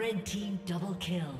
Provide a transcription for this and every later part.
Red team double kill.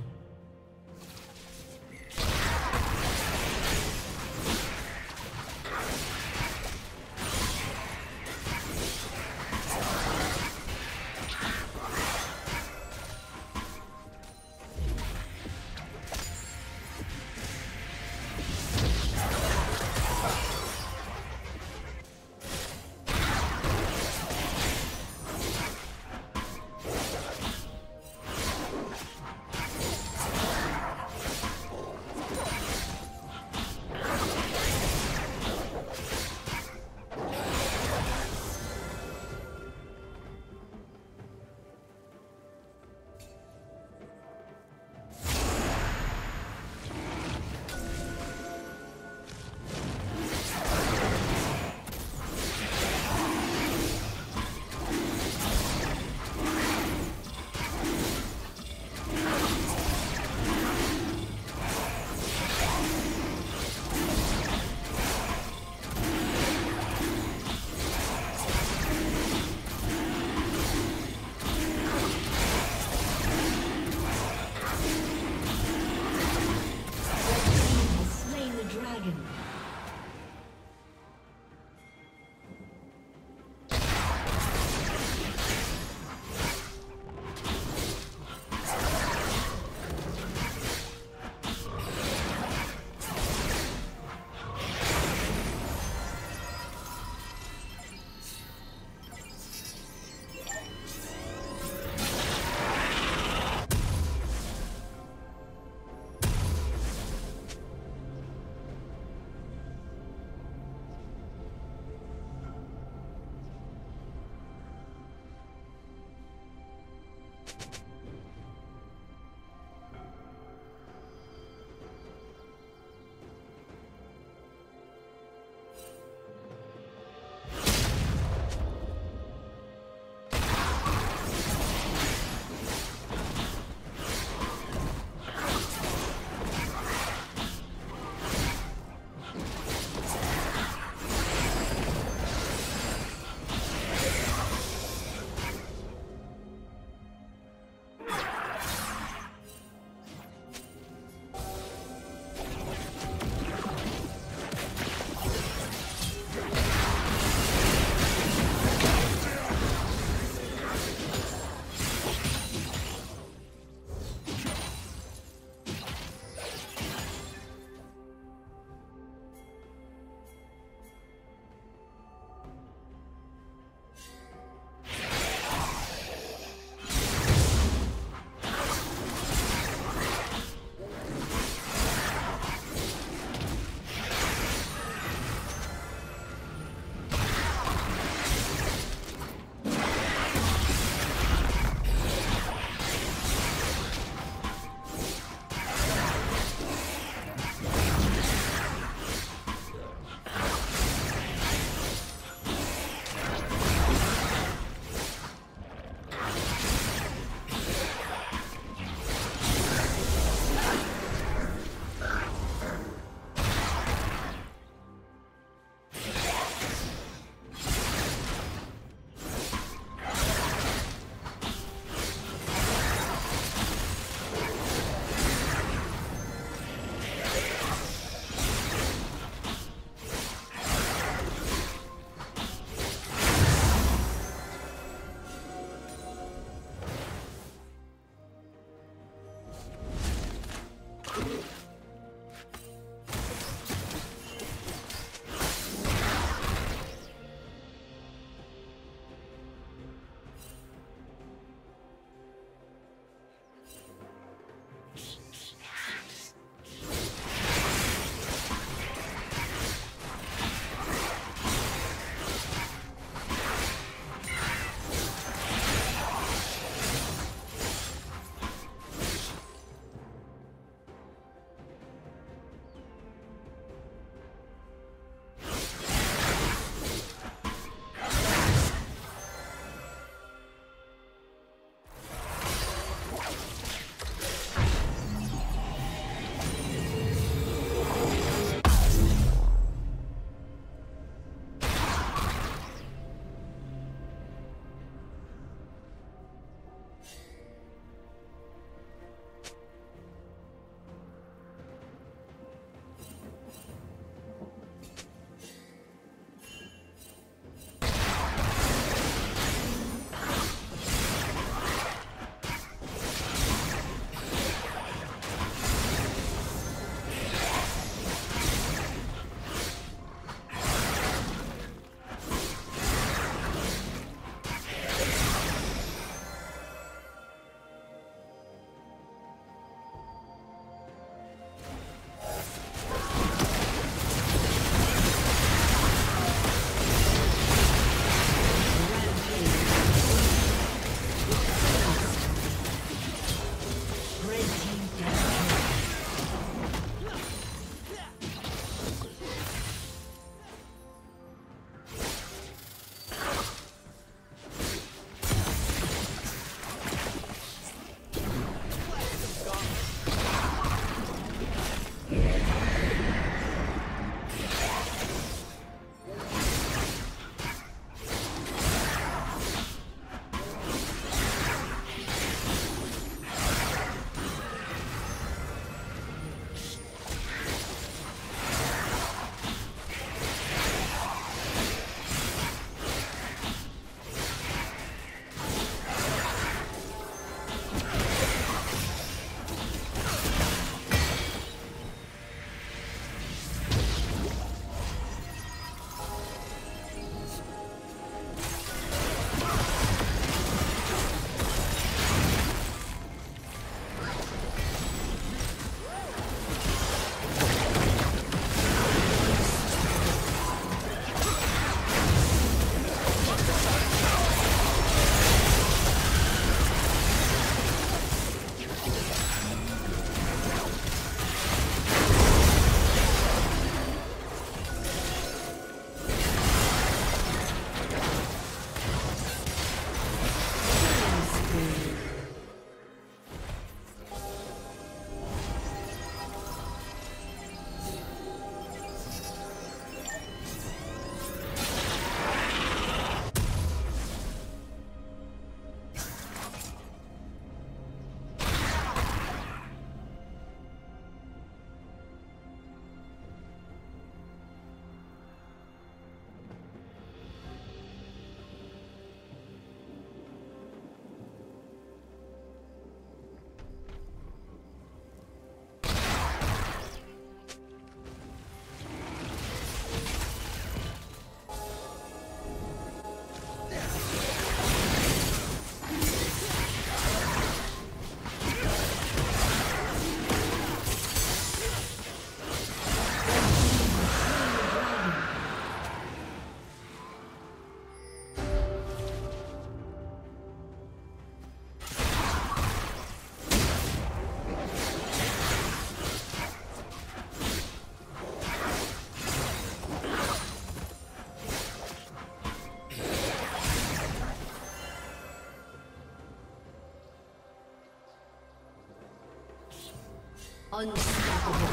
Unstoppable.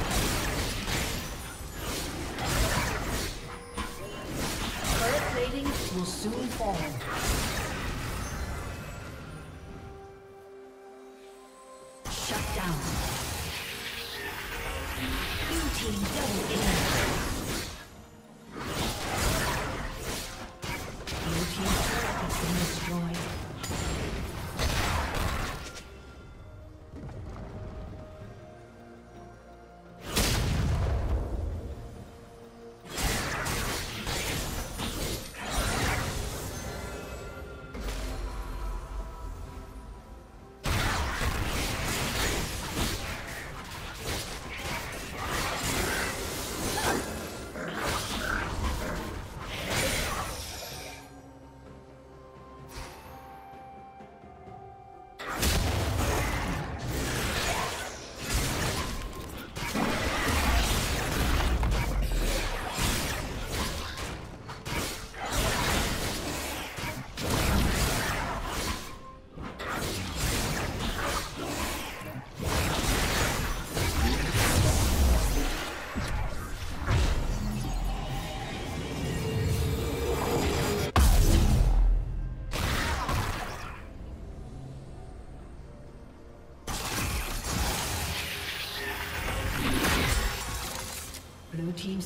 Current plating will soon fall. Blue team's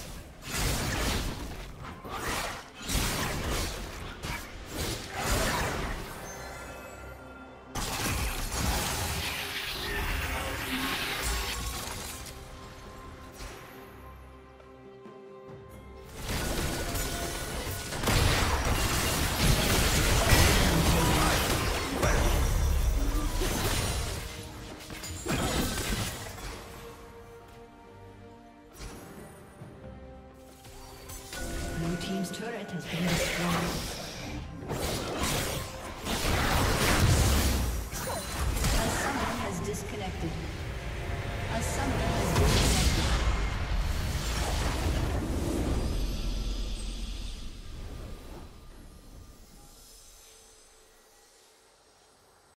Team's turret has been destroyed.